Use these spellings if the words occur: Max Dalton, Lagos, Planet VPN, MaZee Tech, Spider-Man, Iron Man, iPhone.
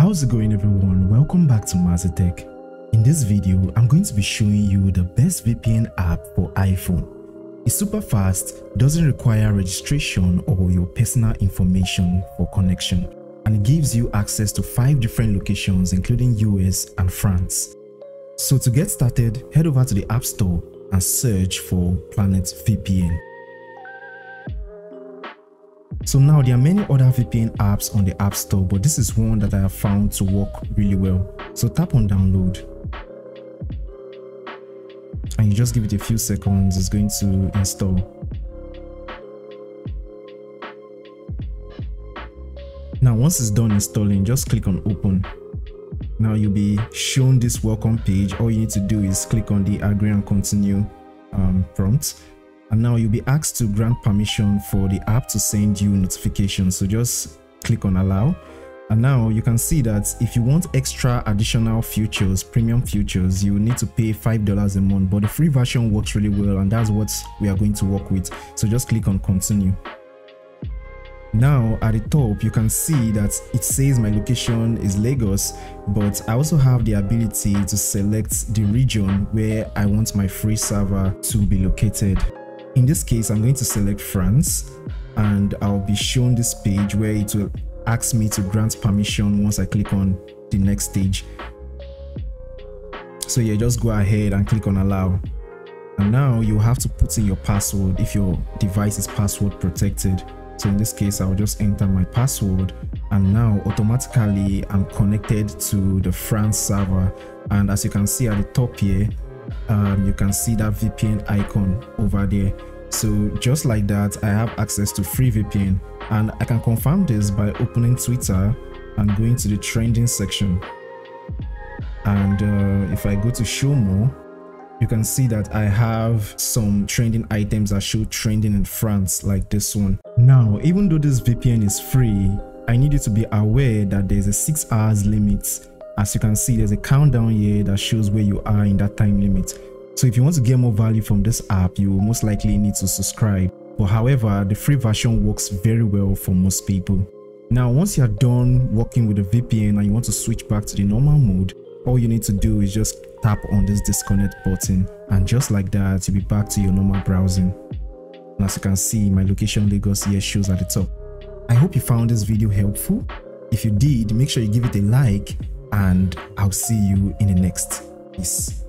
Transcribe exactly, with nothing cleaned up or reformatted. How's it going, everyone? Welcome back to MaZee Tech. In this video, I'm going to be showing you the best V P N app for iPhone. It's super fast, doesn't require registration or your personal information for connection, and it gives you access to five different locations including U S and France. So to get started, head over to the App Store and search for Planet V P N. So now there are many other V P N apps on the App Store, but this is one that I have found to work really well. So tap on download and you just give it a few seconds, it's going to install. Now once it's done installing, just click on open. Now you'll be shown this welcome page. All you need to do is click on the agree and continue um, prompt. And now you'll be asked to grant permission for the app to send you notifications. So just click on allow. And now you can see that if you want extra additional features, premium features, you need to pay five dollars a month. But the free version works really well, and that's what we are going to work with. So just click on continue. Now at the top, you can see that it says my location is Lagos, but I also have the ability to select the region where I want my free server to be located. In this case, I'm going to select France, and I'll be shown this page where it will ask me to grant permission once I click on the next stage. So yeah, just go ahead and click on allow. And now you have to put in your password if your device is password protected. So in this case, I'll just enter my password, and now automatically I'm connected to the France server. And as you can see at the top here, Um, you can see that V P N icon over there. So just like that, I have access to free V P N, and I can confirm this by opening Twitter and going to the trending section. And uh, if I go to show more, you can see that I have some trending items that show trending in France, like this one. Now, even though this V P N is free, I need you to be aware that there's a six hours limit. As you can see, there's a countdown here that shows where you are in that time limit. So if you want to get more value from this app, you will most likely need to subscribe. But however, the free version works very well for most people. Now, once you are done working with the V P N and you want to switch back to the normal mode, all you need to do is just tap on this disconnect button, and just like that, you'll be back to your normal browsing. And as you can see, my location Lagos here shows at the top. I hope you found this video helpful. If you did, make sure you give it a like, and I'll see you in the next. Peace.